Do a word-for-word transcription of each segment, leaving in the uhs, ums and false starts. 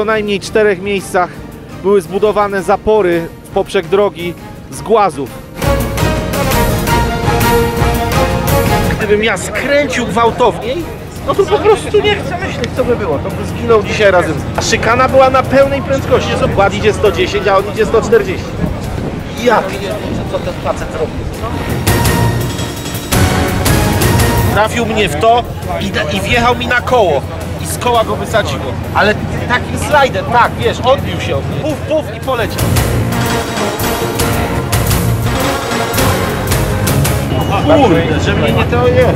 co najmniej czterech miejscach były zbudowane zapory w poprzek drogi z głazów. Gdybym ja skręcił gwałtowniej, no to po prostu nie chcę myśleć, co by było. To by zginął dzisiaj razem. A szykana była na pełnej prędkości. Wkład idzie sto dziesięć, a on idzie sto czterdzieści. Ja pierdolę, co ten facet robi. Trafił mnie w to i, i wjechał mi na koło. I z koła go wysadziło. Ale takim slajdem, tak, wiesz, odbił się. Puf, puf i poleciał. Kurde, że mnie nie to jest.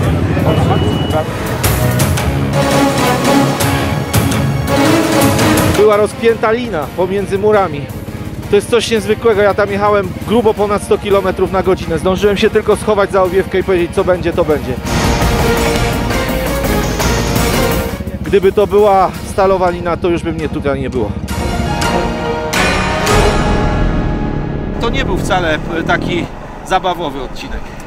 Była rozpięta lina pomiędzy murami. To jest coś niezwykłego, ja tam jechałem grubo ponad sto kilometrów na godzinę. Zdążyłem się tylko schować za owiewkę i powiedzieć, co będzie, to będzie. Gdyby to była stalowa lina, to już by mnie tutaj nie było. To nie był wcale taki zabawowy odcinek.